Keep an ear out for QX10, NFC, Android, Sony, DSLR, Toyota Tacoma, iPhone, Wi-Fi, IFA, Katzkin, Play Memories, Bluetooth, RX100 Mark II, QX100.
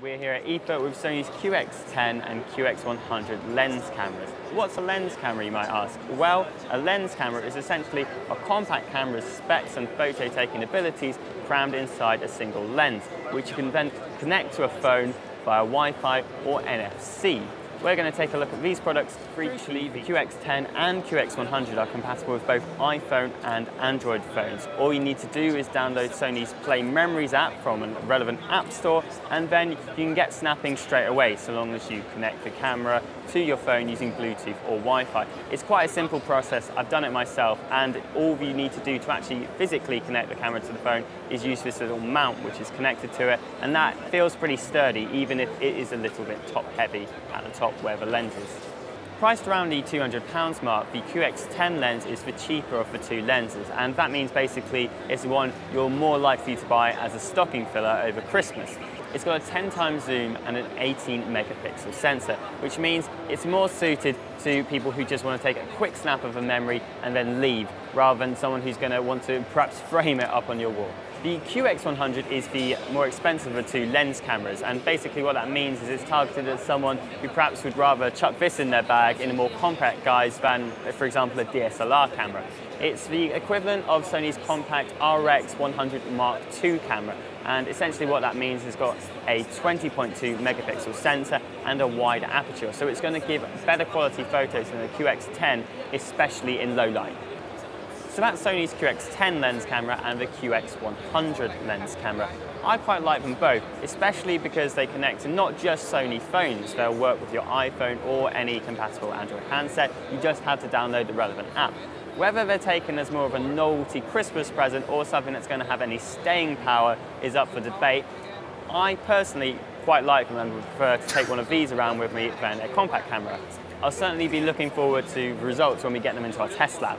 We're here at IFA with Sony's QX10 and QX100 lens cameras. What's a lens camera, you might ask? Well, a lens camera is essentially a compact camera's specs and photo-taking abilities crammed inside a single lens, which you can then connect to a phone via Wi-Fi or NFC. We're going to take a look at these products. Crucially, the QX10 and QX100 are compatible with both iPhone and Android phones. All you need to do is download Sony's Play Memories app from a relevant app store, and then you can get snapping straight away, so long as you connect the camera to your phone using Bluetooth or Wi-Fi. It's quite a simple process. I've done it myself, and all you need to do to actually physically connect the camera to the phone is use this little mount which is connected to it, and that feels pretty sturdy, even if it is a little bit top-heavy at the top where the lens is. Priced around the £200 mark, the QX10 lens is the cheaper of the two lenses, and that means basically it's the one you're more likely to buy as a stocking filler over Christmas. It's got a 10x zoom and an 18 megapixel sensor, which means it's more suited to people who just want to take a quick snap of a memory and then leave, rather than someone who's going to want to perhaps frame it up on your wall. The QX100 is the more expensive of the two lens cameras, and basically what that means is it's targeted at someone who perhaps would rather chuck this in their bag in a more compact guise than, for example, a DSLR camera. It's the equivalent of Sony's compact RX100 Mark II camera, and essentially what that means is it's got a 20.2 megapixel sensor and a wider aperture, so it's going to give better quality photos than the QX10, especially in low light. So that's Sony's QX10 lens camera and the QX100 lens camera. I quite like them both, especially because they connect to not just Sony phones. They'll work with your iPhone or any compatible Android handset. You just have to download the relevant app. Whether they're taken as more of a novelty Christmas present or something that's going to have any staying power is up for debate. I personally quite like them and would prefer to take one of these around with me than a compact camera. I'll certainly be looking forward to the results when we get them into our test lab.